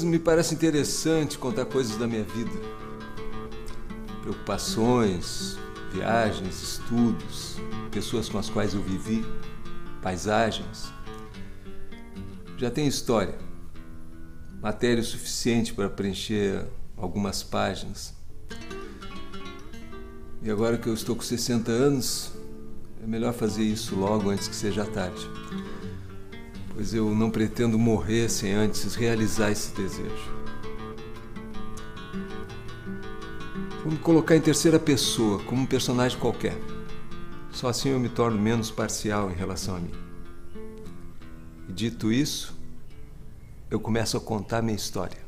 vezes me parece interessante contar coisas da minha vida. Preocupações, viagens, estudos, pessoas com as quais eu vivi, paisagens. Já tenho história, matéria suficiente para preencher algumas páginas. E agora que eu estou com 60 anos, é melhor fazer isso logo antes que seja tarde. Pois eu não pretendo morrer sem antes realizar esse desejo. Vou me colocar em terceira pessoa, como um personagem qualquer. Só assim eu me torno menos parcial em relação a mim. E dito isso, eu começo a contar minha história.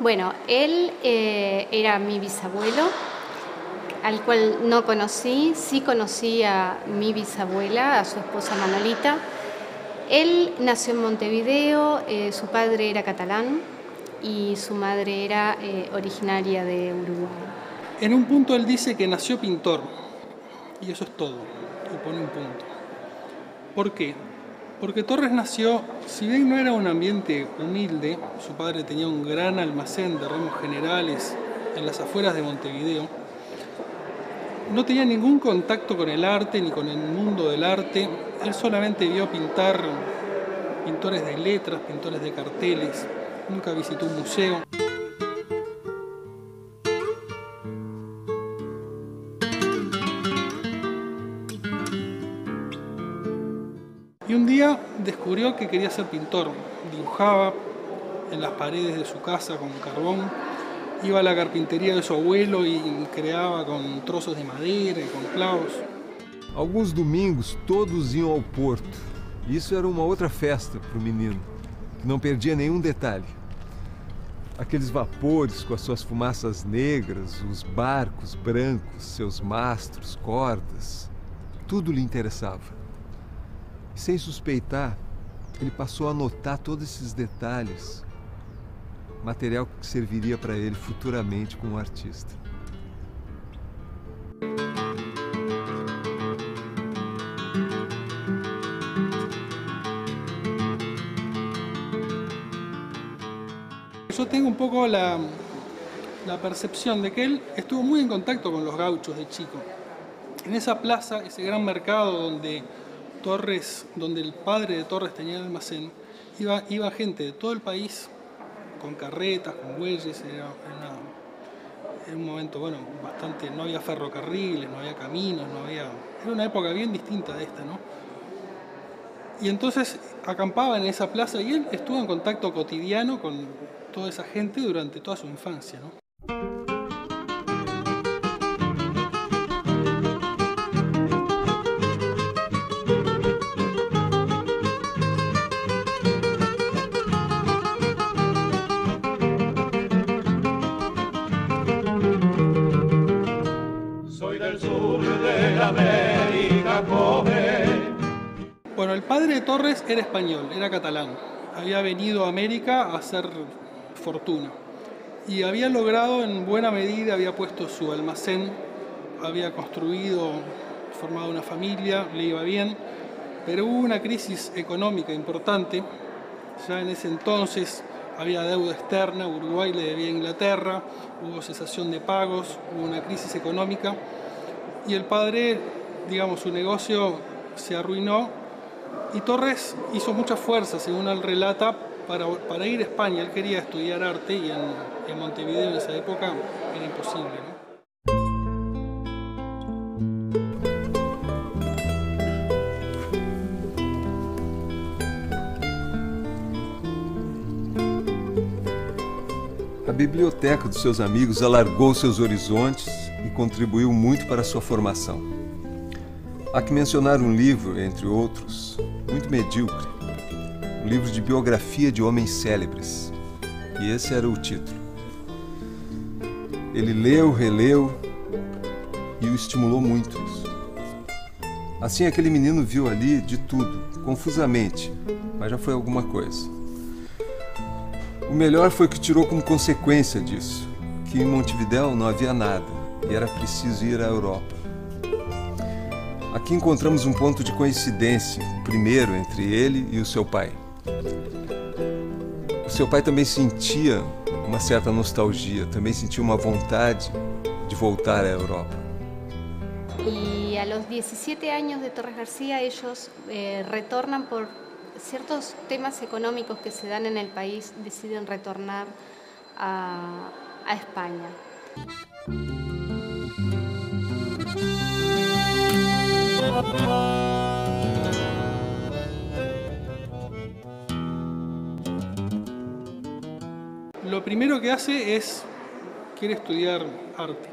Bueno, él era mi bisabuelo, al cual no conocí. Sí conocí a mi bisabuela, a su esposa Manolita. Él nació en Montevideo, su padre era catalán y su madre era originaria de Uruguay. En un punto él dice que nació pintor, y eso es todo, y pone un punto. ¿Por qué? Porque Torres nació, si bien no era un ambiente humilde, su padre tenía un gran almacén de ramos generales en las afueras de Montevideo, no tenía ningún contacto con el arte ni con el mundo del arte. Él solamente vio pintar pintores de letras, pintores de carteles, nunca visitó un museo. Descubrió que quería ser pintor, dibujaba en las paredes de su casa con carbón, iba a la carpintería de su abuelo y creaba con trozos de madera y con clavos. Alguns domingos todos iam ao porto. Isso era uma outra festa para o menino, que não perdia nenhum detalhe. Aqueles vapores com as suas fumaças negras, os barcos brancos, seus mastros, cordas, tudo lhe interessava. Sem suspeitar, ele passou a anotar todos esses detalhes, material que serviria para ele futuramente como artista. Yo tengo un poco la percepción de que él estuvo muy en contacto con los gauchos de chico. En esa plaza, ese gran mercado donde el padre de Torres tenía el almacén, iba gente de todo el país, con carretas, con bueyes. Era un momento, bueno, bastante, no había ferrocarriles, no había caminos, no había... Era una época bien distinta de esta, ¿no? Y entonces acampaba en esa plaza y él estuvo en contacto cotidiano con toda esa gente durante toda su infancia, ¿no? Torres era español, era catalán, había venido a América a hacer fortuna y había logrado en buena medida, había puesto su almacén, había construido, formado una familia, le iba bien, pero hubo una crisis económica importante. Ya en ese entonces había deuda externa, Uruguay le debía a Inglaterra, hubo cesación de pagos, hubo una crisis económica y el padre, digamos, su negocio se arruinó. Y Torres hizo mucha fuerza, según él relata, para ir a España. Él quería estudiar arte y en Montevideo en esa época era imposible, ¿no? A biblioteca dos seus amigos alargou seus horizontes e contribuiu muito para a sua formação. Há que mencionar um livro, entre outros, muito medíocre, um livro de biografia de homens célebres, e esse era o título. Ele leu, releu, e o estimulou muito isso. Assim, aquele menino viu ali de tudo, confusamente, mas já foi alguma coisa. O melhor foi que tirou como consequência disso, que em Montevideo não havia nada e era preciso ir à Europa. Aqui encontramos um ponto de coincidência, primeiro entre ele e o seu pai. O seu pai também sentia uma certa nostalgia, também sentia uma vontade de voltar à Europa. E a los 17 años de Torres García, ellos retornan por ciertos temas económicos que se dan en el país, deciden retornar a España. Lo primero que hace es, quiere estudiar arte.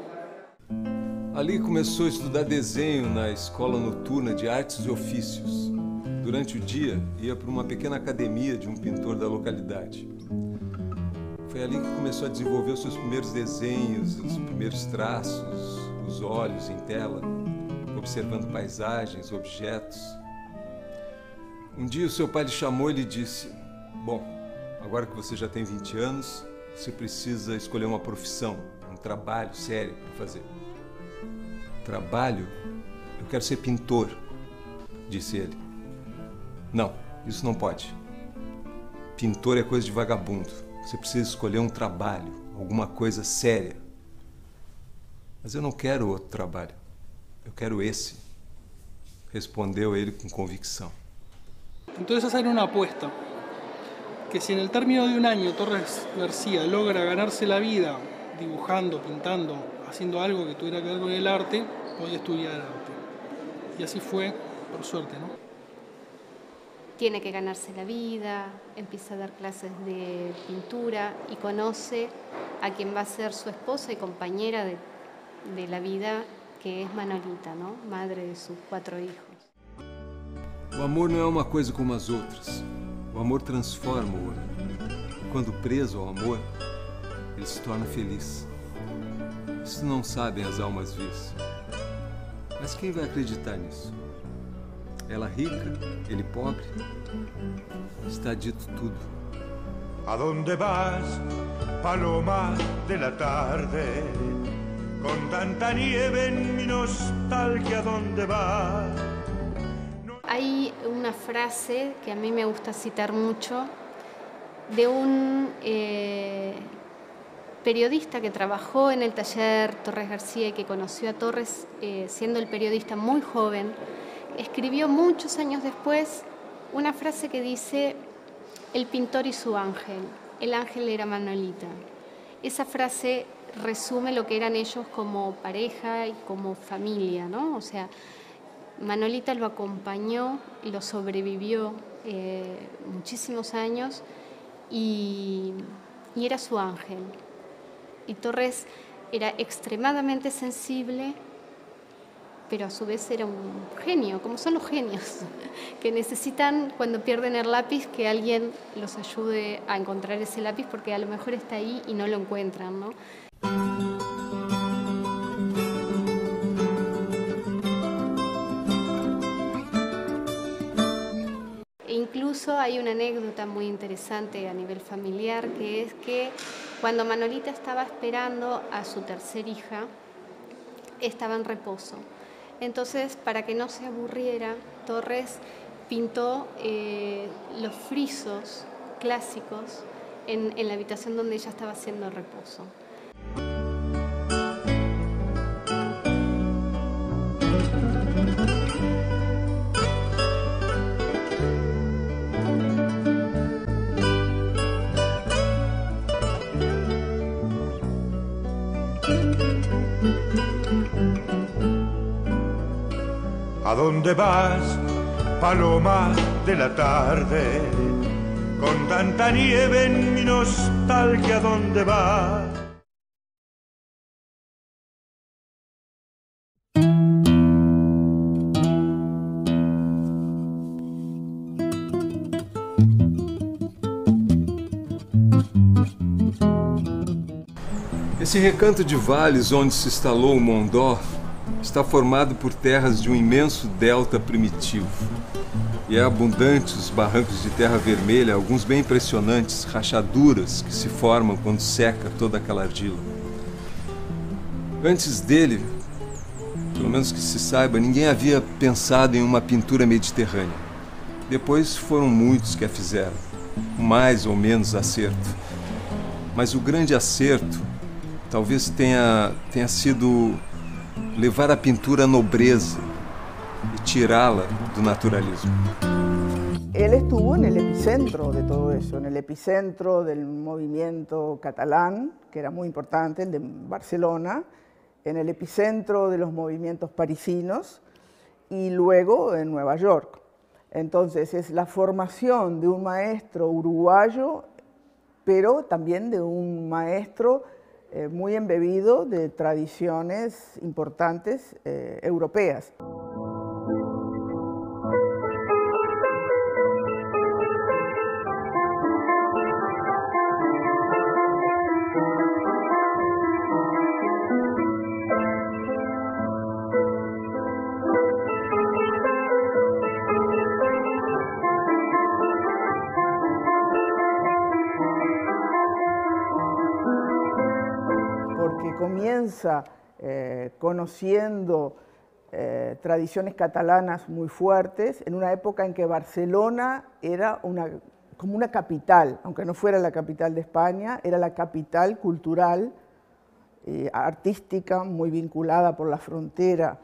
Ali começou a estudar desenho na Escola Noturna de Artes e Ofícios. Durante o dia, ia para uma pequena academia de um pintor da localidade. Foi ali que começou a desenvolver os seus primeiros desenhos, os primeiros traços, os olhos em tela, observando paisagens, objetos. Um dia o seu pai lhe chamou e lhe disse: "Bom, agora que você já tem 20 anos, você precisa escolher uma profissão, um trabalho sério para fazer." "Trabalho? Eu quero ser pintor", disse ele. "Não, isso não pode. Pintor é coisa de vagabundo. Você precisa escolher um trabalho, alguma coisa séria." "Mas eu não quero outro trabalho. Eu quero esse", respondeu ele com convicção. Então, hacen uma apuesta, que se no término de um ano Torres García logra ganarse la vida dibujando, pintando, haciendo algo que tuviera que ver con el arte, podía estudiar arte. Y así fue, por suerte, ¿no? Tiene que ganarse la vida, empieza a dar clases de pintura y conoce a quien va a ser su esposa y compañera de la vida, que es Manolita, ¿no? Madre de sus 4 hijos. O amor não é uma coisa como as outras. O amor transforma o homem. Quando preso ao amor, ele se torna feliz. Isso não sabem as almas vis. Mas quem vai acreditar nisso? Ela rica, ele pobre. Está dito tudo. Aonde vas, paloma de la tarde? Con tanta nieve en mi nostalgia, ¿dónde vas? Hay una frase que a mí me gusta citar mucho de un periodista que trabajó en el taller Torres García y que conoció a Torres siendo el periodista muy joven. Escribió muchos años después una frase que dice: "El pintor y su ángel. El ángel era Manolita". Esa frase resume lo que eran ellos como pareja y como familia, ¿no? O sea, Manolita lo acompañó, lo sobrevivió muchísimos años y era su ángel. Y Torres era extremadamente sensible, pero a su vez era un genio, como son los genios, que necesitan cuando pierden el lápiz que alguien los ayude a encontrar ese lápiz, porque a lo mejor está ahí y no lo encuentran, ¿no? E incluso hay una anécdota muy interesante a nivel familiar, que es que cuando Manolita estaba esperando a su tercer hija, estaba en reposo. Entonces, para que no se aburriera, Torres pintó los frisos clásicos en la habitación donde ella estaba haciendo reposo. ¿A dónde vas, paloma de la tarde? Con tanta nieve en mi nostalgia, ¿a dónde vas? Esse recanto de vales onde se instalou o Mondó está formado por terras de um imenso delta primitivo. E é abundante os barrancos de terra vermelha, alguns bem impressionantes, rachaduras que se formam quando seca toda aquela argila. Antes dele, pelo menos que se saiba, ninguém havia pensado em uma pintura mediterrânea. Depois foram muitos que a fizeram, mais ou menos acerto. Mas o grande acerto talvez tenha sido levar a pintura à nobreza e tirá-la do naturalismo. Ele estuvo en el epicentro de todo eso, en el epicentro del movimiento catalán, que era muy importante, el de Barcelona, en el epicentro de los movimientos parisinos y luego en Nueva York. Entonces es la formación de un maestro uruguayo, pero también de un maestro muy embebido de tradiciones importantes europeas. Comienza conociendo tradiciones catalanas muy fuertes, en una época en que Barcelona era como una capital, aunque no fuera la capital de España, era la capital cultural, artística, muy vinculada por la frontera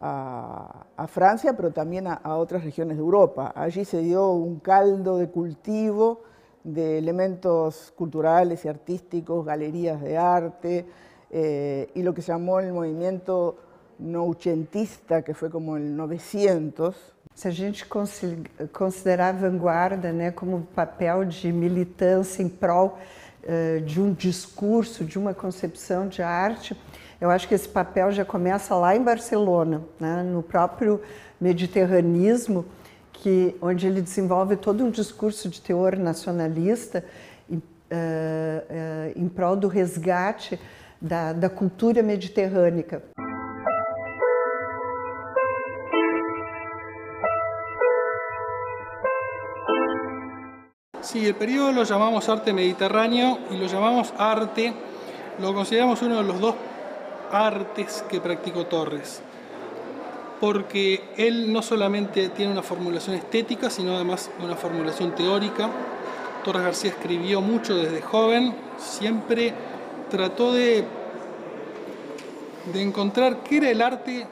a Francia, pero también a otras regiones de Europa. Allí se dio un caldo de cultivo de elementos culturales y artísticos, galerías de arte, y lo que se llamó el movimiento noucentista, que fue como el 900. Se a gente considerar a vanguarda, né, como papel de militância em prol de um discurso, de uma concepção de arte, eu acho que esse papel já começa lá em Barcelona, né, no próprio mediterranismo, onde ele desenvolve todo um discurso de teor nacionalista em prol do resgate da cultura mediterrânea. Sí, el periodo lo llamamos arte mediterráneo y lo llamamos arte, lo consideramos uno de los dos artes que practicó Torres, porque él no solamente tiene una formulación estética, sino además una formulación teórica. Torres García escribió mucho desde joven, siempre trató de encontrar qué era el arte,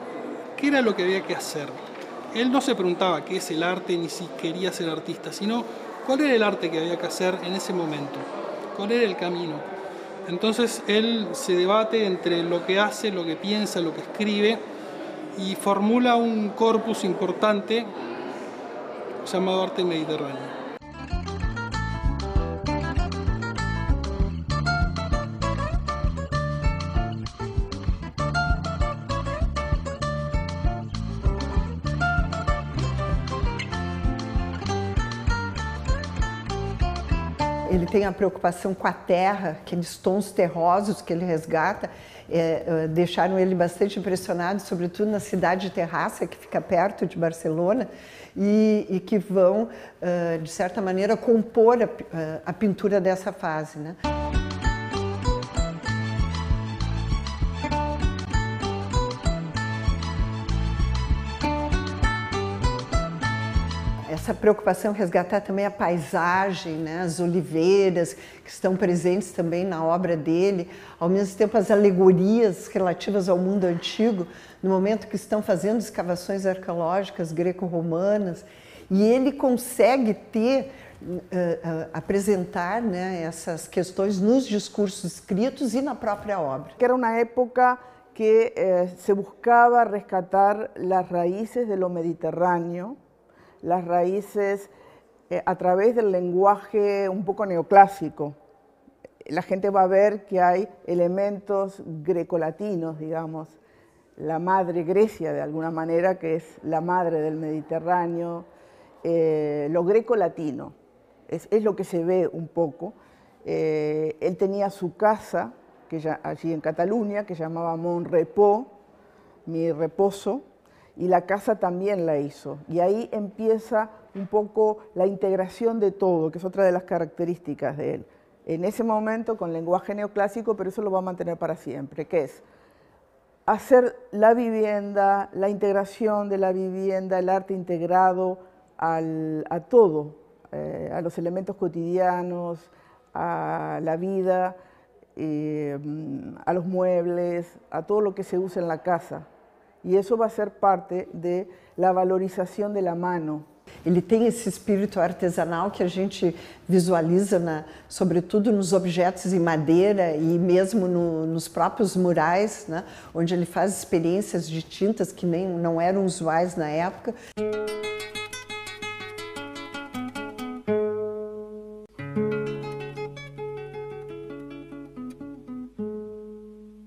qué era lo que había que hacer. Él no se preguntaba qué es el arte, ni si quería ser artista, sino cuál era el arte que había que hacer en ese momento, cuál era el camino. Entonces él se debate entre lo que hace, lo que piensa, lo que escribe, y formula un corpus importante llamado arte mediterráneo. Ele tem a preocupação com a terra, aqueles tons terrosos que ele resgata, deixaram ele bastante impressionado, sobretudo na cidade de Terrassa, que fica perto de Barcelona, e que vão, de certa maneira, compor a pintura dessa fase, né? Essa preocupação em resgatar também a paisagem, né, as oliveiras que estão presentes também na obra dele, ao mesmo tempo as alegorias relativas ao mundo antigo, no momento que estão fazendo escavações arqueológicas greco-romanas, e ele consegue apresentar, né, essas questões nos discursos escritos e na própria obra. Era uma época que se buscava resgatar as raízes do Mediterrâneo, las raíces a través del lenguaje un poco neoclásico. La gente va a ver que hay elementos grecolatinos, digamos, la madre Grecia de alguna manera, que es la madre del Mediterráneo, lo grecolatino, es lo que se ve un poco. Él tenía su casa, que allí en Cataluña, que llamaba Mon Repos, mi reposo, y la casa también la hizo. Y ahí empieza un poco la integración de todo, que es otra de las características de él. En ese momento con lenguaje neoclásico, pero eso lo va a mantener para siempre, que es hacer la vivienda, la integración de la vivienda, el arte integrado a todo, a los elementos cotidianos, a la vida, a los muebles, a todo lo que se usa en la casa. E isso vai ser parte da valorização da mão. Ele tem esse espírito artesanal que a gente visualiza, sobretudo nos objetos em madeira e mesmo nos próprios murais, né, onde ele faz experiências de tintas que nem, não eram usuais na época.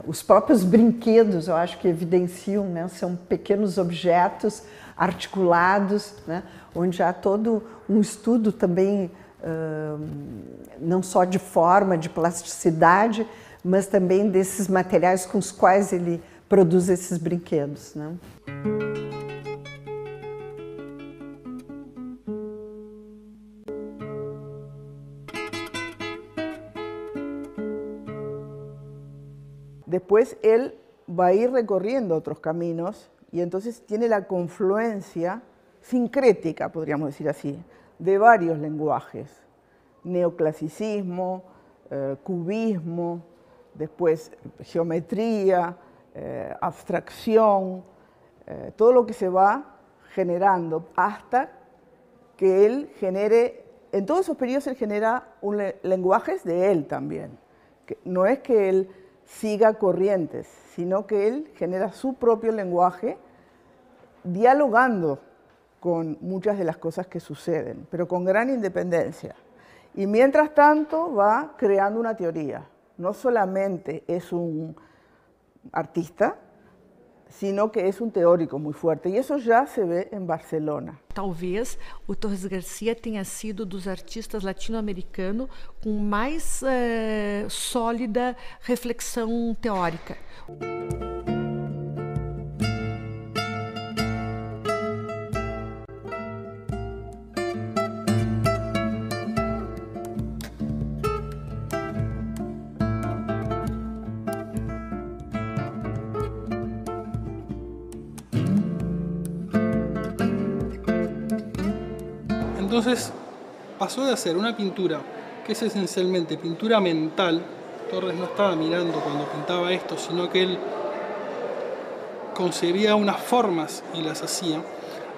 Os próprios brinquedos, eu acho que evidenciam, são pequenos objetos articulados, onde há todo um estudo também, não só de forma, de plasticidade, mas também desses materiais com os quais ele produz esses brinquedos. Después él va a ir recorriendo otros caminos y entonces tiene la confluencia sincrética, podríamos decir así, de varios lenguajes. Neoclasicismo, cubismo, después geometría, abstracción, todo lo que se va generando hasta que él genere, en todos esos periodos él genera lenguajes de él también. No es que él siga corrientes, sino que él genera su propio lenguaje dialogando con muchas de las cosas que suceden, pero con gran independencia. Y mientras tanto va creando una teoría. No solamente es un artista, sino que es un teórico muy fuerte, y eso ya se ve en Barcelona. Talvez o Torres García tenha sido dos artistas latino-americanos com mais sólida reflexão teórica. Entonces pasó de hacer una pintura que es esencialmente pintura mental. Torres no estaba mirando cuando pintaba esto, sino que él concebía unas formas y las hacía,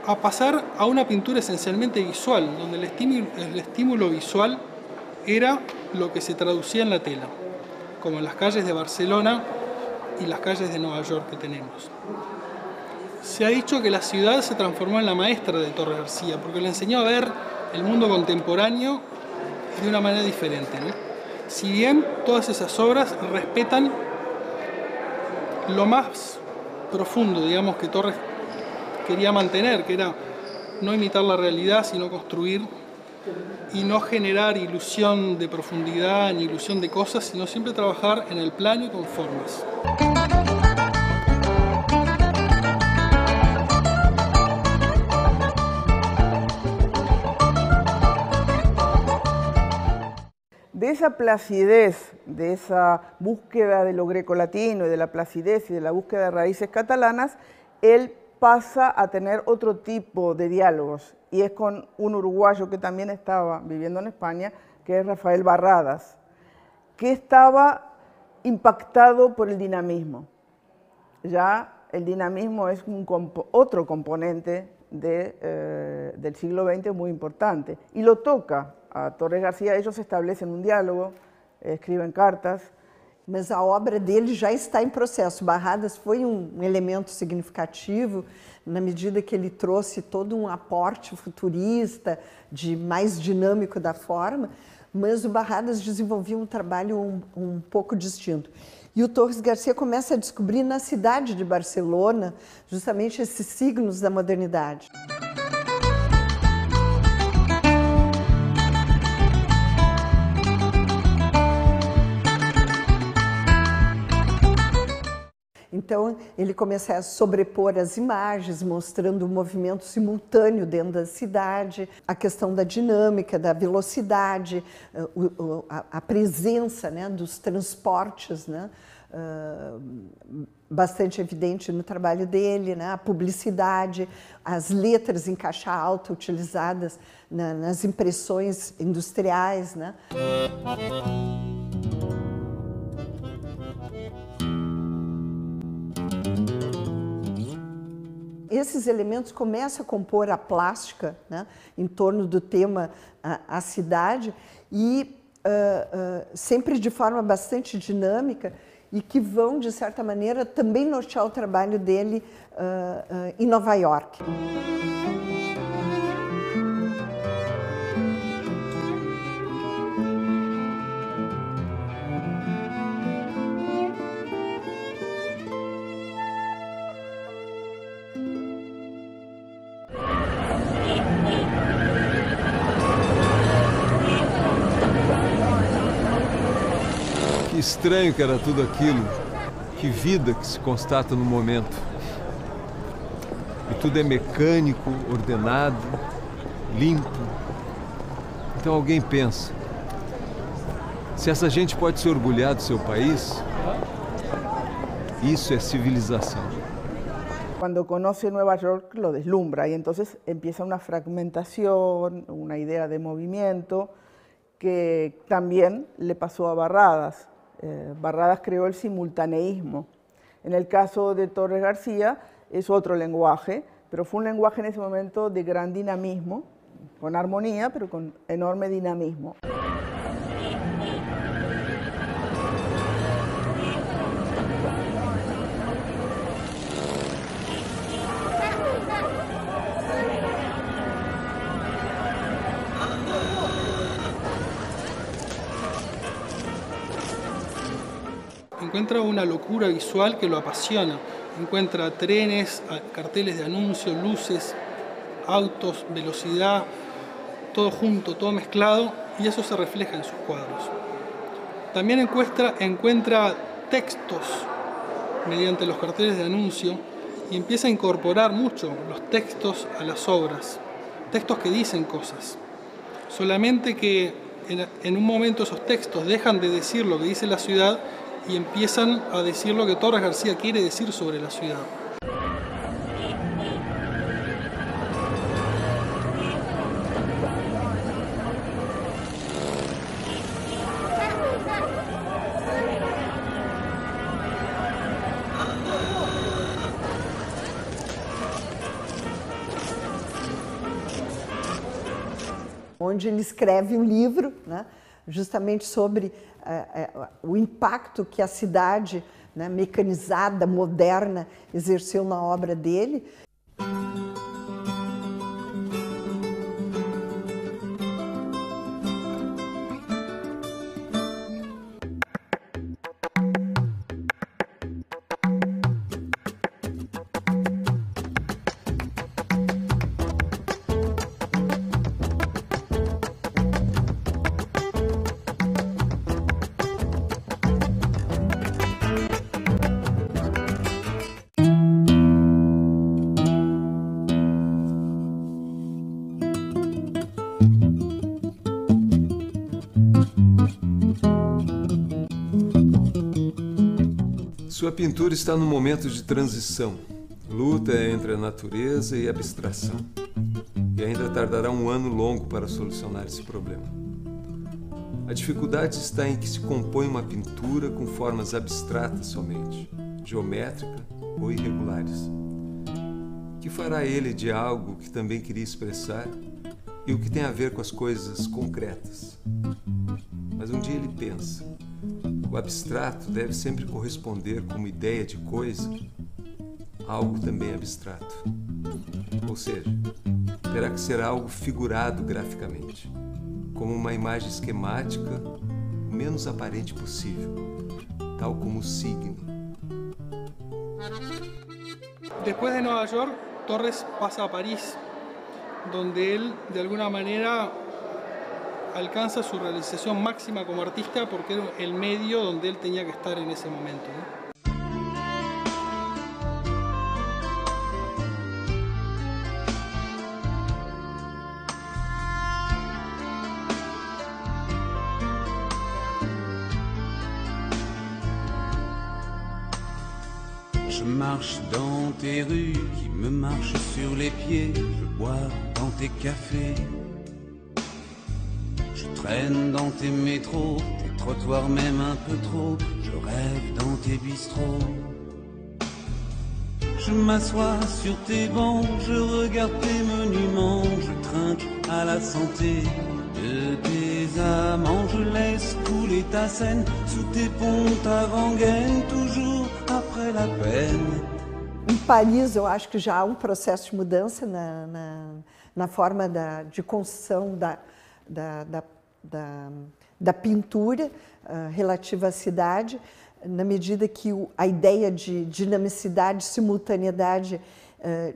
a pasar a una pintura esencialmente visual, donde el estímulo visual era lo que se traducía en la tela, como en las calles de Barcelona y las calles de Nueva York que tenemos. Se ha dicho que la ciudad se transformó en la maestra de Torres García, porque le enseñó a ver el mundo contemporáneo de una manera diferente, Si bien todas esas obras respetan lo más profundo, digamos, que Torres quería mantener, que era no imitar la realidad, sino construir y no generar ilusión de profundidad ni ilusión de cosas, sino siempre trabajar en el plano y con formas. De esa placidez, de esa búsqueda de lo grecolatino y de la placidez y de la búsqueda de raíces catalanas, él pasa a tener otro tipo de diálogos, y es con un uruguayo que también estaba viviendo en España, que es Rafael Barradas, que estaba impactado por el dinamismo. Ya el dinamismo es otro componente del siglo XX muy importante, y lo toca a Torres García. Eles estabelecem diálogo, escrevem cartas. Mas a obra dele já está em processo. Barradas foi elemento significativo na medida que ele trouxe todo aporte futurista, de mais dinâmico da forma, mas o Barradas desenvolvia trabalho pouco distinto. E o Torres García começa a descobrir na cidade de Barcelona justamente esses signos da modernidade. Então, ele começa a sobrepor as imagens, mostrando o movimento simultâneo dentro da cidade, a questão da dinâmica, da velocidade, a presença, né, dos transportes, né, bastante evidente no trabalho dele, né, a publicidade, as letras em caixa alta utilizadas nas impressões industriais, né. Esses elementos começam a compor a plástica, né, em torno do tema a cidade, e sempre de forma bastante dinâmica, e que vão, de certa maneira, também nortear o trabalho dele em Nova York. Estranho que era tudo aquilo, que vida que se constata no momento. E tudo é mecânico, ordenado, limpo. Então alguém pensa, se essa gente pode se orgulhar do seu país, isso é civilização. Quando conoce Nova York, lo deslumbra, e então empieza uma fragmentação, uma ideia de movimento, que também le passou a Barradas. Barradas creó el simultaneísmo. En el caso de Torres García es otro lenguaje, pero fue un lenguaje en ese momento de gran dinamismo, con armonía, pero con enorme dinamismo. Encuentra una locura visual que lo apasiona. Encuentra trenes, carteles de anuncio, luces, autos, velocidad, todo junto, todo mezclado, y eso se refleja en sus cuadros. También encuentra textos mediante los carteles de anuncio y empieza a incorporar mucho los textos a las obras. Textos que dicen cosas. Solamente que en un momento esos textos dejan de decir lo que dice la ciudad y empiezan a decir lo que Torres García quiere decir sobre la ciudad. Onde ele escreve um livro, né? Justamente sobre o impacto que a cidade, né, mecanizada, moderna, exerceu na obra dele. Sua pintura está num momento de transição, luta entre a natureza e a abstração, e ainda tardará um ano longo para solucionar esse problema. A dificuldade está em que se compõe uma pintura com formas abstratas somente, geométrica ou irregulares. Que fará ele de algo que também queria expressar e o que tem a ver com as coisas concretas. Mas um dia ele pensa, o abstrato deve sempre corresponder como ideia de coisa a algo também abstrato. Ou seja, terá que ser algo figurado graficamente, como uma imagem esquemática o menos aparente possível, tal como o signo. Depois de Nova York, Torres pasa a París, donde él, de alguna manera, alcanza su realización máxima como artista porque era el medio donde él tenía que estar en ese momento, ¿no? marche dans tes rues, qui me marche sur les pieds. Je bois dans tes cafés, je traîne dans tes métros, tes trottoirs même un peu trop. Je rêve dans tes bistrots, je m'assois sur tes bancs, je regarde tes monuments. Je trinque à la santé de tes amants, je laisse couler ta Seine sous tes ponts avant-gaine, toujours après la peine. Em Paris, eu acho que já há processo de mudança na forma de construção da pintura relativa à cidade, na medida que a ideia de dinamicidade, simultaneidade,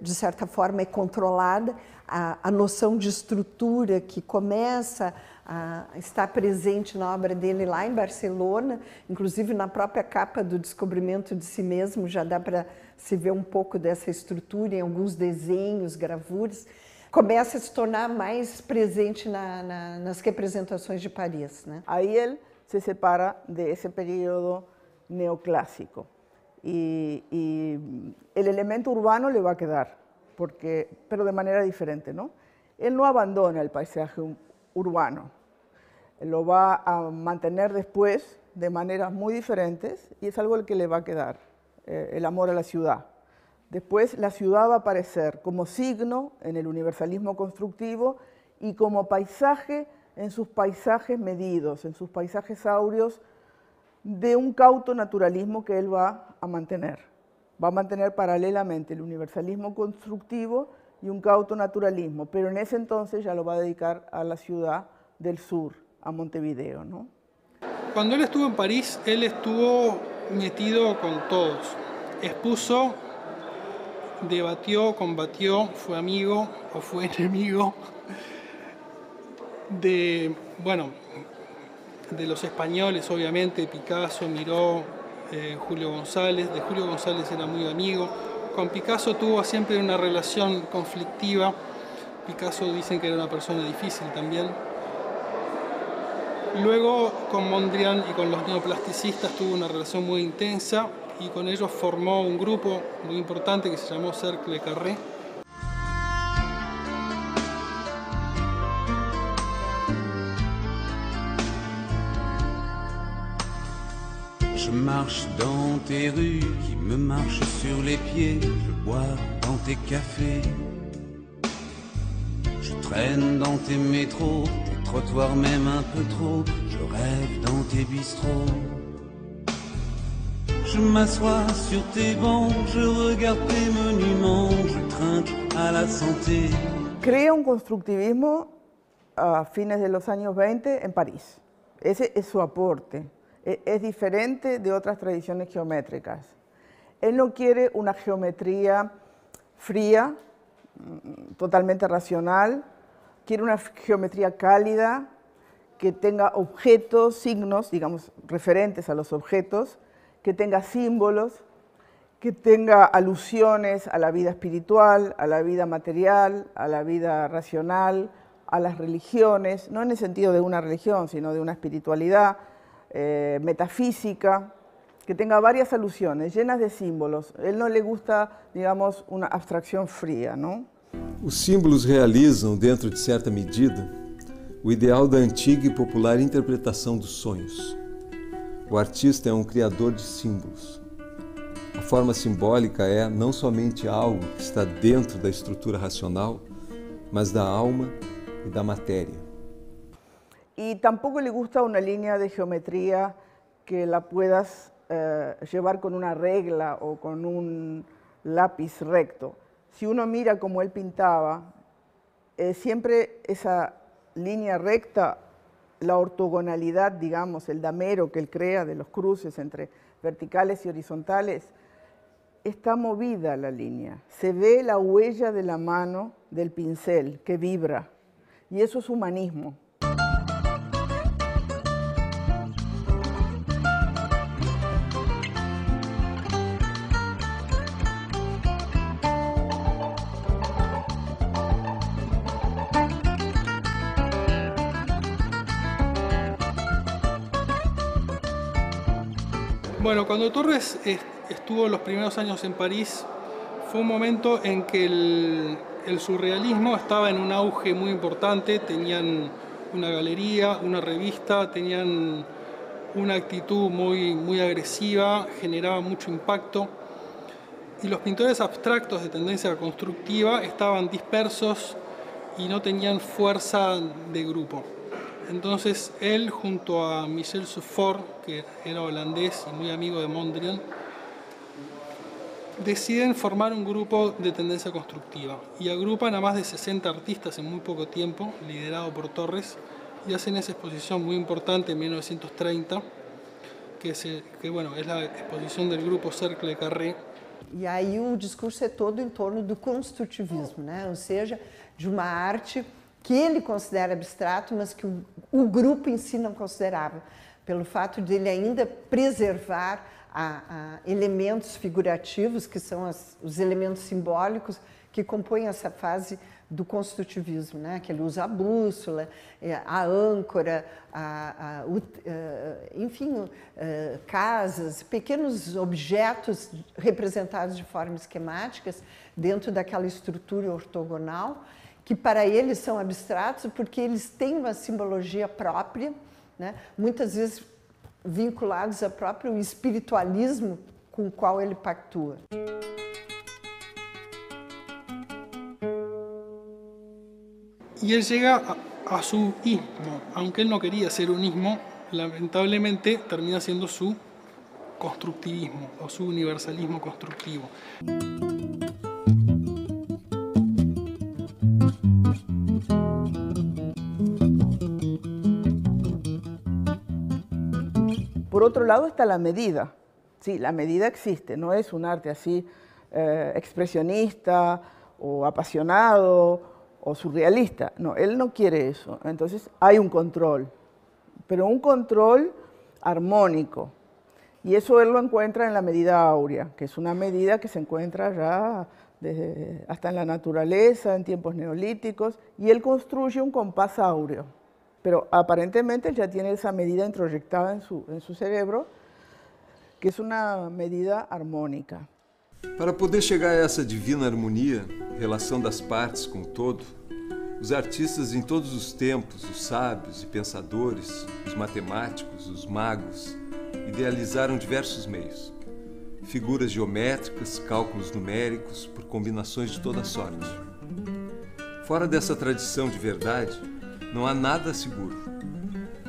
de certa forma, é controlada. A noção de estrutura que começa a estar presente na obra dele lá em Barcelona, inclusive na própria capa do Descobrimento de Si Mesmo, já dá para se ver um pouco dessa estrutura em alguns desenhos, gravuras, começa a se tornar mais presente nas representações de Paris, né? Aí ele se separa desse período neoclássico e o elemento urbano lhe vai quedar. Porque, pero de manera diferente, ¿no? Él no abandona el paisaje urbano, lo va a mantener después de maneras muy diferentes y es algo que le va a quedar, el amor a la ciudad. Después la ciudad va a aparecer como signo en el universalismo constructivo y como paisaje en sus paisajes medidos, en sus paisajes áureos, de un cauto naturalismo que él va a mantener. Va a mantener paralelamente el universalismo constructivo y un cauto naturalismo, pero en ese entonces ya lo va a dedicar a la ciudad del sur, a Montevideo, ¿no? Cuando él estuvo en París, él estuvo metido con todos. Expuso, debatió, combatió, fue amigo o fue enemigo de los españoles, obviamente, Picasso, Miró, Julio González. De Julio González era muy amigo. Con Picasso tuvo siempre una relación conflictiva. Picasso dicen que era una persona difícil también. Luego con Mondrian y con los neoplasticistas tuvo una relación muy intensa y con ellos formó un grupo muy importante que se llamó Cercle Carré. Je marche dans tes rues qui me marchent sur les pieds. Je bois dans tes cafés, je traîne dans tes métros, tes trottoirs même un peu trop. Je rêve dans tes bistrots, je m'assois sur tes bancs, je regarde tes monuments, je trinque à la santé. Crea un constructivismo a fines de los años 20 en París. Ese es su aporte. Es diferente de otras tradiciones geométricas. Él no quiere una geometría fría, totalmente racional, quiere una geometría cálida, que tenga objetos, signos, digamos, referentes a los objetos, que tenga símbolos, que tenga alusiones a la vida espiritual, a la vida material, a la vida racional, a las religiones, no en el sentido de una religión, sino de una espiritualidad, metafísica, que tenga varias alusiones, llenas de símbolos. Él no le gusta, digamos, una abstracción fría, ¿no? Os símbolos realizam, dentro de certa medida, o ideal da antiga e popular interpretação dos sonhos. O artista é um criador de símbolos. A forma simbólica é não somente algo que está dentro da estrutura racional, mas da alma e da matéria. Y tampoco le gusta una línea de geometría que la puedas llevar con una regla o con un lápiz recto. Si uno mira cómo él pintaba, siempre esa línea recta, la ortogonalidad, digamos, el damero que él crea de los cruces entre verticales y horizontales, está movida la línea. Se ve la huella de la mano del pincel que vibra, y eso es humanismo. Bueno, cuando Torres estuvo los primeros años en París, fue un momento en que el surrealismo estaba en un auge muy importante. Tenían una galería, una revista, tenían una actitud muy agresiva, generaba mucho impacto. Y los pintores abstractos de tendencia constructiva estaban dispersos y no tenían fuerza de grupo. Entonces él, junto a Michel Seuphor, que era holandés y muy amigo de Mondrian, deciden formar un grupo de tendencia constructiva y agrupan a más de 60 artistas en muy poco tiempo, liderado por Torres, y hacen esa exposición muy importante en 1930, que es la exposición del grupo Cercle Carré. E aí o discurso é todo em torno do construtivismo, né? Ou seja, de uma arte que ele considera abstrato, mas que o grupo em si não considerava, pelo fato de ele ainda preservar a elementos figurativos, que são os elementos simbólicos que compõem essa fase do construtivismo, né? Que ele usa a bússola, a âncora, casas, pequenos objetos representados de formas esquemáticas dentro daquela estrutura ortogonal, que para eles são abstratos porque eles têm uma simbologia própria, né? Muitas vezes vinculados ao próprio espiritualismo com o qual ele pactua. Y él llega a su istmo, aunque él no quería ser un istmo, lamentablemente termina siendo su constructivismo o su universalismo constructivo. Por otro lado está la medida. Sí, la medida existe, no es un arte así expresionista o apasionado o surrealista. No, él no quiere eso. Entonces hay un control, pero un control armónico. Y eso él lo encuentra en la medida áurea, que es una medida que se encuentra ya hasta en la naturaleza, en tiempos neolíticos, y él construye un compás áureo. Pero aparentemente él ya tiene esa medida introyectada en su cerebro, que es una medida armónica. Para poder chegar a essa divina harmonia, relação das partes com o todo, os artistas em todos os tempos, os sábios e pensadores, os matemáticos, os magos, idealizaram diversos meios. Figuras geométricas, cálculos numéricos, por combinações de toda sorte. Fora dessa tradição de verdade, não há nada seguro,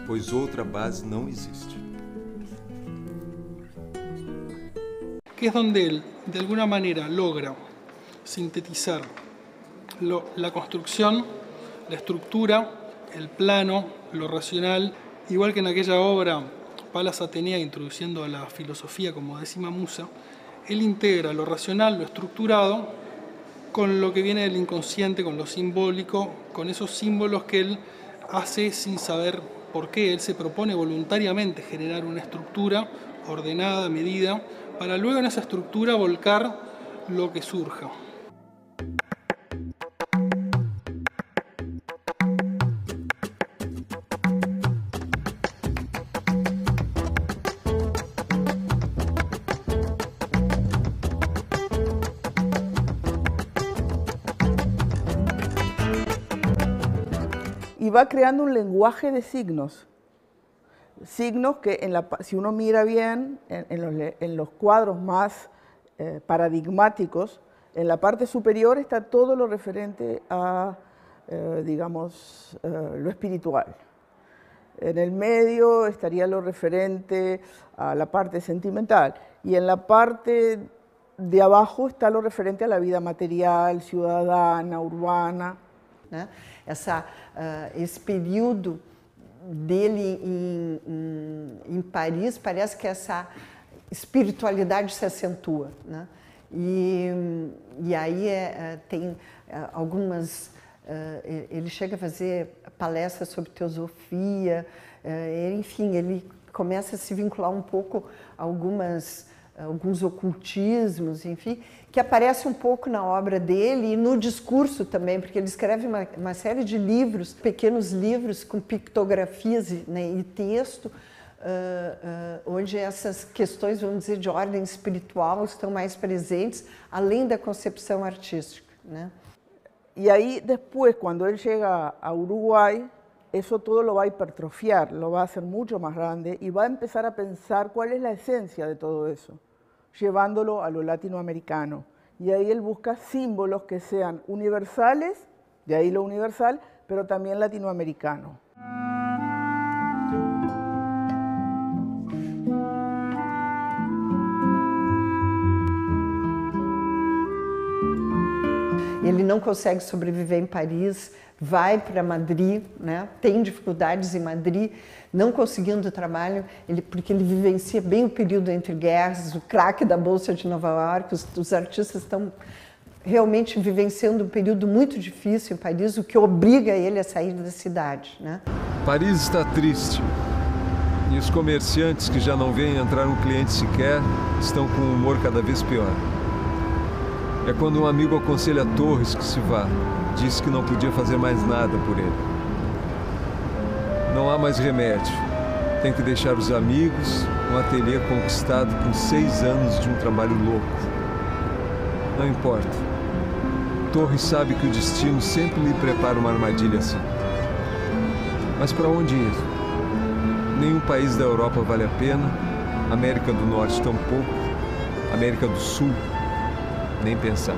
pois outra base não existe. Que é onde ele, de alguna manera, logra sintetizar la construcción, la estructura, el plano, lo racional, igual que en aquella obra Palas Atenea, introduciendo a la filosofía como décima musa, él integra lo racional, lo estructurado, con lo que viene del inconsciente, con lo simbólico, con esos símbolos que él hace sin saber por qué. Él se propone voluntariamente generar una estructura ordenada, medida, para luego en esa estructura volcar lo que surja. Y va creando un lenguaje de signos. Signos que, si uno mira bien, en los cuadros más paradigmáticos, en la parte superior está todo lo referente a, lo espiritual. En el medio estaría lo referente a la parte sentimental. Y en la parte de abajo está lo referente a la vida material, ciudadana, urbana. ¿No? Ese periodo dele em Paris, parece que essa espiritualidade se acentua, né? E aí tem algumas... ele chega a fazer palestras sobre teosofia, enfim, ele começa a se vincular um pouco a alguns ocultismos, enfim, que aparece um pouco na obra dele e no discurso também, porque ele escreve uma série de livros, pequenos livros com pictografias, né, e texto, onde essas questões, vamos dizer, de ordem espiritual estão mais presentes, além da concepção artística, né? E aí, depois, quando ele chega a Uruguai, eso todo lo va a hipertrofiar, lo va a hacer mucho más grande y va a empezar a pensar cuál es la esencia de todo eso, llevándolo a lo latinoamericano. Y ahí él busca símbolos que sean universales, de ahí lo universal, pero también latinoamericano. Ele não consegue sobreviver em Paris, vai para Madrid, né? Tem dificuldades em Madrid, não conseguindo trabalho, porque ele vivencia bem o período entre guerras, o craque da Bolsa de Nova York, os artistas estão realmente vivenciando um período muito difícil em Paris, o que obriga ele a sair da cidade, né? Paris está triste e os comerciantes que já não veem entrar um cliente sequer estão com um humor cada vez pior. É quando um amigo aconselha a Torres que se vá. Disse que não podia fazer mais nada por ele. Não há mais remédio. Tem que deixar os amigos, um ateliê conquistado com 6 anos de um trabalho louco. Não importa. Torres sabe que o destino sempre lhe prepara uma armadilha assim. Mas para onde ir? Nenhum país da Europa vale a pena, América do Norte tampouco, América do Sul nem pensar.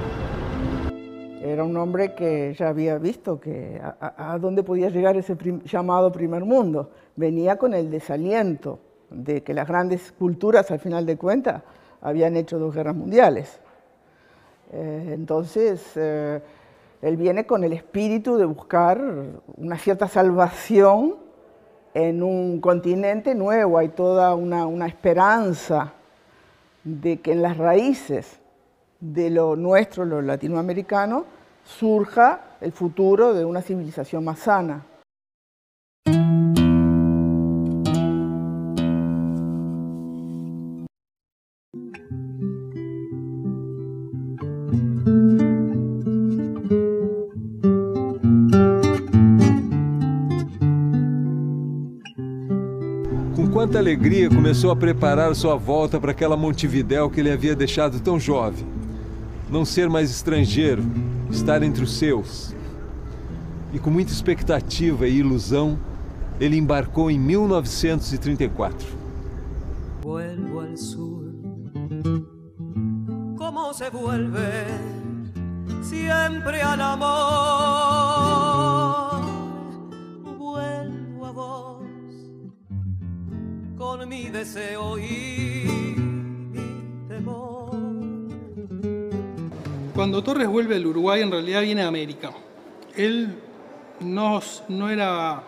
Era un hombre que ya había visto que a dónde podía llegar ese llamado primer mundo. Venía con el desaliento de que las grandes culturas, al final de cuentas, habían hecho 2 guerras mundiales. Entonces, él viene con el espíritu de buscar una cierta salvación en un continente nuevo. Hay toda una esperanza de que en las raíces de lo nuestro, lo latinoamericano, surja el futuro de una civilización más sana. Com quanta alegria começou a preparar sua volta para aquela Montevidéu que ele havia deixado tão jovem. Não ser mais estrangeiro, estar entre os seus. E com muita expectativa e ilusão, ele embarcou em 1934. Vuelvo al sur, como se vuelve siempre al amor. Vuelvo a vos, con mi deseo y mi temor. Cuando Torres vuelve al Uruguay, en realidad viene a América. Él no era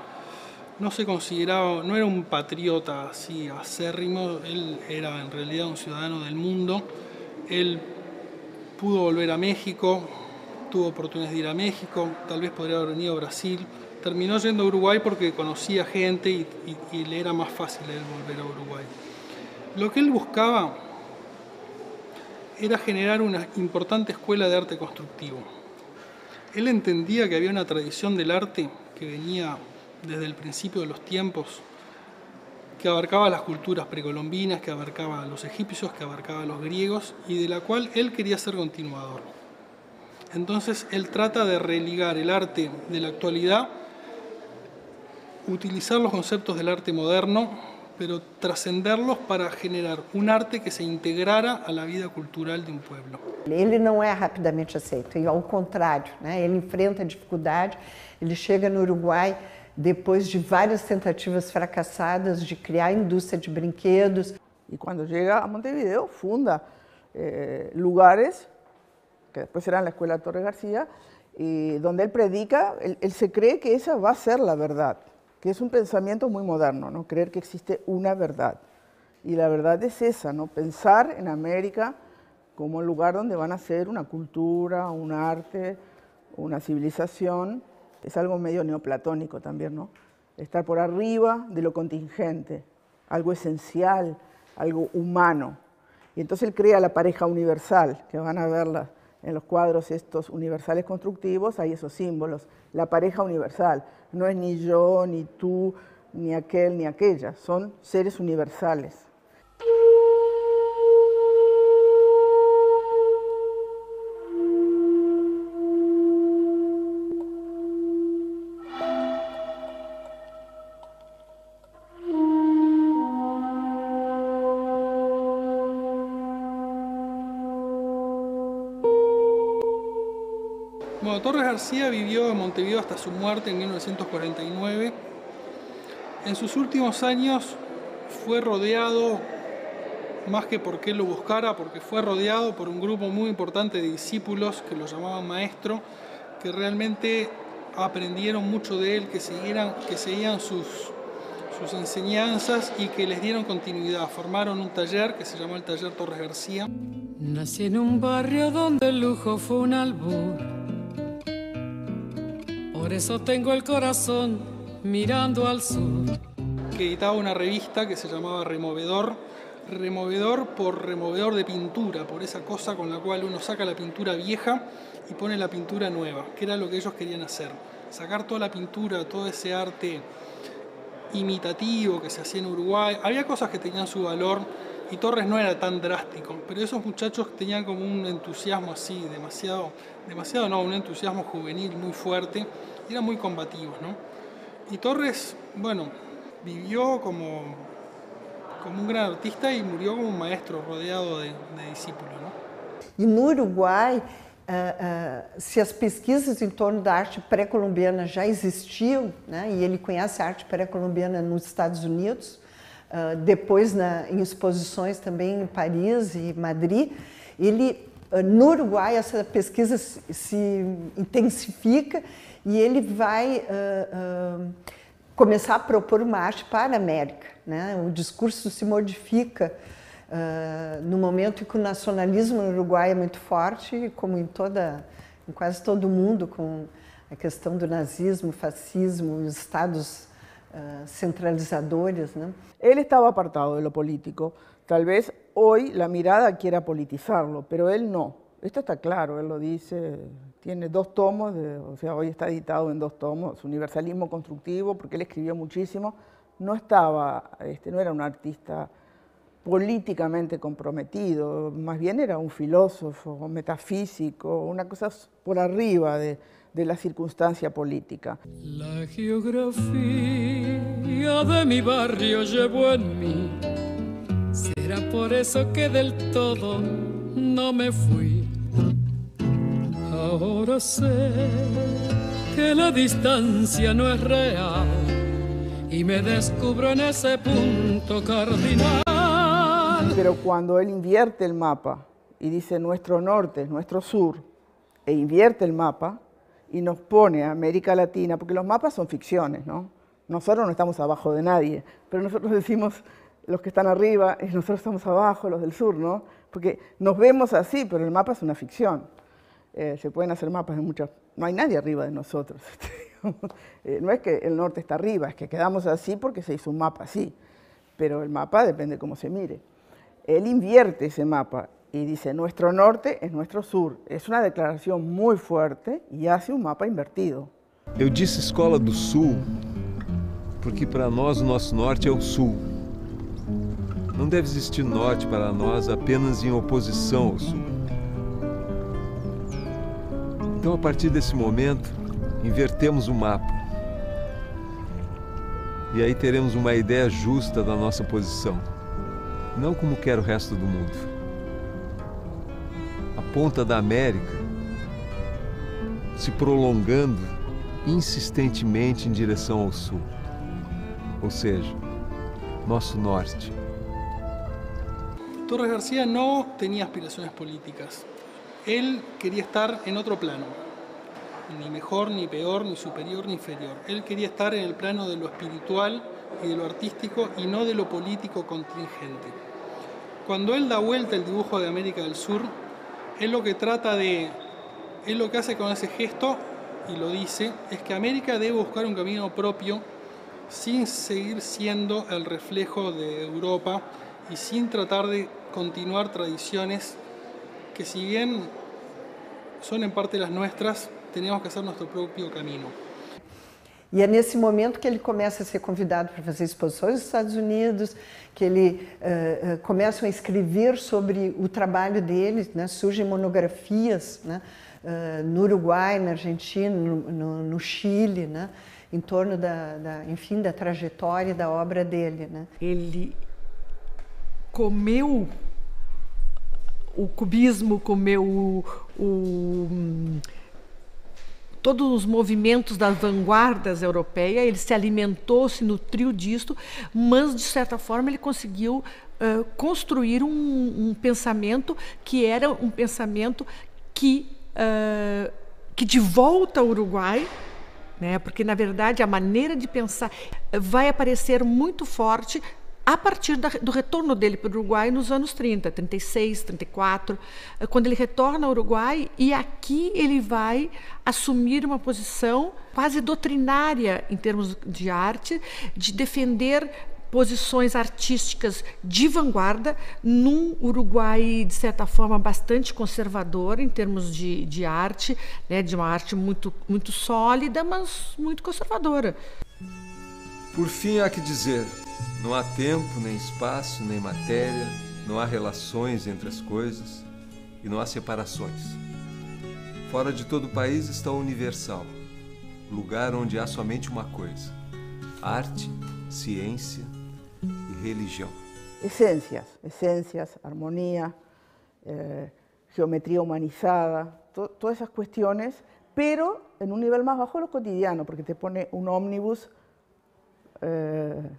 un patriota así acérrimo, él era en realidad un ciudadano del mundo. Él pudo volver a México, tuvo oportunidades de ir a México, tal vez podría haber venido a Brasil. Terminó yendo a Uruguay porque conocía gente y le era más fácil él volver a Uruguay. Lo que él buscaba era generar una importante escuela de arte constructivo. Él entendía que había una tradición del arte que venía desde el principio de los tiempos, que abarcaba las culturas precolombinas, que abarcaba a los egipcios, que abarcaba a los griegos, y de la cual él quería ser continuador. Entonces él trata de religar el arte de la actualidad, utilizar los conceptos del arte moderno, pero trascenderlos para generar un arte que se integrara a la vida cultural de un pueblo. Ele não é rapidamente aceito, e ao contrário, né? Ele enfrenta dificuldade, ele chega no Uruguai depois de várias tentativas fracassadas de criar indústria de brinquedos. E quando chega a Montevideo, funda lugares, que depois serán la Escuela Torres García, y donde él predica, él se cree que esa va a ser la verdad. Que es un pensamiento muy moderno, ¿no? Creer que existe una verdad. Y la verdad es esa, ¿no? Pensar en América como el lugar donde van a ser una cultura, un arte, una civilización. Es algo medio neoplatónico también, ¿no? Estar por arriba de lo contingente, algo esencial, algo humano. Y entonces él crea la pareja universal, que van a verla en los cuadros estos universales constructivos, hay esos símbolos. La pareja universal, no es ni yo, ni tú, ni aquel, ni aquella, son seres universales. Bueno, Torres García vivió en Montevideo hasta su muerte en 1949. En sus últimos años fue rodeado, más que porque él lo buscara, porque fue rodeado por un grupo muy importante de discípulos que lo llamaban maestro, que realmente aprendieron mucho de él, que seguían sus enseñanzas y que les dieron continuidad. Formaron un taller que se llamó el Taller Torres García. Nací en un barrio donde el lujo fue un albur. Por eso tengo el corazón mirando al sur. Que editaba una revista que se llamaba Removedor. Removedor por removedor de pintura, por esa cosa con la cual uno saca la pintura vieja y pone la pintura nueva, que era lo que ellos querían hacer. Sacar toda la pintura, todo ese arte imitativo que se hacía en Uruguay. Había cosas que tenían su valor y Torres no era tan drástico, pero esos muchachos tenían como un entusiasmo así, un entusiasmo juvenil muy fuerte. Eran muy combativos, ¿no? Y Torres, bueno, vivió como un gran artista y murió como un maestro rodeado de discípulos, ¿no? Y en Uruguay, se as pesquisas em torno da arte pré-colombiana já existiam, né? E ele conhece a arte pré-colombiana nos Estados Unidos, depois em exposições também em Paris e Madrid, ele... No Uruguai, essa pesquisa se intensifica e ele vai começar a propor uma arte para a América, né? O discurso se modifica no momento em que o nacionalismo no Uruguai é muito forte, como em quase todo mundo, com a questão do nazismo, fascismo, os estados centralizadores, né? Ele estava apartado do político. Tal vez hoy la mirada quiera politizarlo, pero él no. Esto está claro, él lo dice, tiene 2 tomos, o sea, hoy está editado en 2 tomos, Universalismo constructivo, porque él escribió muchísimo. No era un artista políticamente comprometido, más bien era un filósofo, metafísico, una cosa por arriba de la circunstancia política. La geografía de mi barrio llevó en mí. Será por eso que del todo no me fui. Ahora sé que la distancia no es real y me descubro en ese punto cardinal. Pero cuando él invierte el mapa y dice nuestro norte es nuestro sur, e invierte el mapa y nos pone a América Latina, porque los mapas son ficciones, ¿no? Nosotros no estamos abajo de nadie, pero nosotros decimos... los que están arriba, y nosotros estamos abajo, los del sur, ¿no? Porque nos vemos así, pero el mapa es una ficción. Se pueden hacer mapas de muchas... No hay nadie arriba de nosotros. No es que el norte está arriba, es que quedamos así porque se hizo un mapa así. Pero el mapa depende cómo se mire. Él invierte ese mapa y dice, nuestro norte es nuestro sur. Es una declaración muy fuerte y hace un mapa invertido. Yo dije escola do sul, porque para nosotros nuestro norte es el sur. Não deve existir norte para nós apenas em oposição ao sul. Então, a partir desse momento, invertemos o mapa. E aí teremos uma ideia justa da nossa posição. Não como quer o resto do mundo. A ponta da América se prolongando insistentemente em direção ao sul. Ou seja, nosso norte. Torres García no tenía aspiraciones políticas. Él quería estar en otro plano, ni mejor, ni peor, ni superior, ni inferior. Él quería estar en el plano de lo espiritual y de lo artístico y no de lo político contingente. Cuando él da vuelta el dibujo de América del Sur, él lo que hace con ese gesto, y lo dice, es que América debe buscar un camino propio sin seguir siendo el reflejo de Europa y sin tratar de continuar tradiciones que, si bien son en parte las nuestras, tenemos que hacer nuestro propio camino. E é nesse momento que ele começa a ser convidado para fazer exposições nos Estados Unidos, que ele começa a escrever sobre o trabalho dele, né? Surgem monografias, né? No Uruguai, na Argentina, no Chile, né? Em torno da trajetória e da obra dele. Né? Ele comeu o cubismo, comeu todos os movimentos das vanguardas europeias, ele se alimentou, se nutriu disto, mas, de certa forma, ele conseguiu construir um pensamento que era um pensamento que de volta ao Uruguai, né, porque, na verdade, a maneira de pensar vai aparecer muito forte a partir do retorno dele para o Uruguai nos anos 30, 36, 34, quando ele retorna ao Uruguai, e aqui ele vai assumir uma posição quase doutrinária em termos de arte, de defender posições artísticas de vanguarda num Uruguai, de certa forma, bastante conservador em termos de arte, né, de uma arte muito, muito sólida, mas muito conservadora. Por fim, há que dizer... Não há tempo, nem espaço, nem matéria, não há relações entre as coisas e não há separações. Fora de todo o país está o universal, lugar onde há somente uma coisa, arte, ciência e religião. Essências, harmonia, geometria humanizada, todas essas questões, pero em um nível mais baixo do cotidiano, porque te põe um ônibus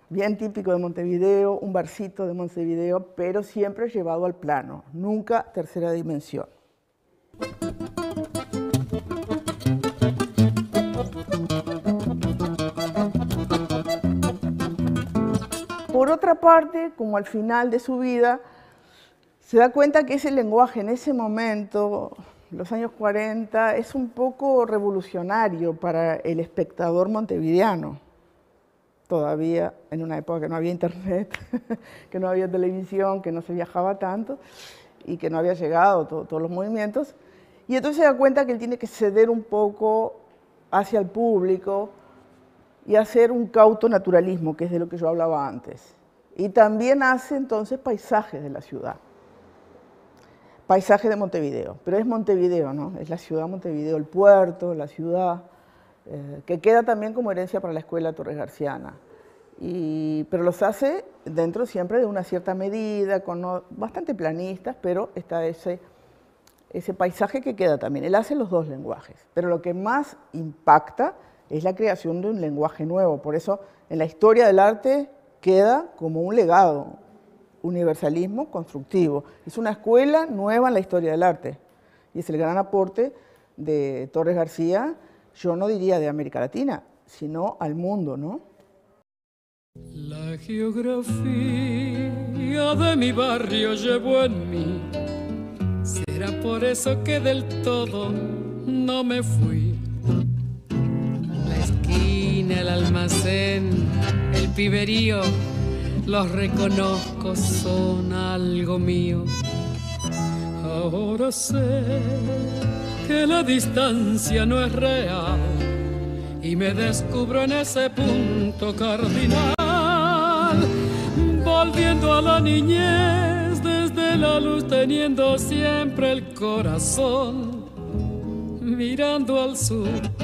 bien típico de Montevideo, un barcito de Montevideo, pero siempre llevado al plano, nunca tercera dimensión. Por otra parte, como al final de su vida, se da cuenta que ese lenguaje en ese momento, los años 40, es un poco revolucionario para el espectador montevideano. Todavía en una época que no había internet, que no había televisión, que no se viajaba tanto y que no había llegado todos los movimientos. Y entonces se da cuenta que él tiene que ceder un poco hacia el público y hacer un cauto naturalismo, que es de lo que yo hablaba antes. Y también hace entonces paisajes de la ciudad, paisajes de Montevideo. Pero es Montevideo, ¿no? Es la ciudad Montevideo, el puerto, la ciudad... que queda también como herencia para la escuela Torres Garciana, pero los hace dentro siempre de una cierta medida, con bastante planistas, pero está ese paisaje que queda también. Él hace los dos lenguajes, pero lo que más impacta es la creación de un lenguaje nuevo, por eso en la historia del arte queda como un legado, universalismo constructivo. Es una escuela nueva en la historia del arte y es el gran aporte de Torres García, yo no diría de América Latina, sino al mundo, ¿no? La geografía de mi barrio llevo en mí, será por eso que del todo no me fui. La esquina, el almacén, el piberío, los reconozco, son algo mío. Ahora sé que la distancia no es real y me descubro en ese punto cardinal, volviendo a la niñez desde la luz, teniendo siempre el corazón mirando al sur.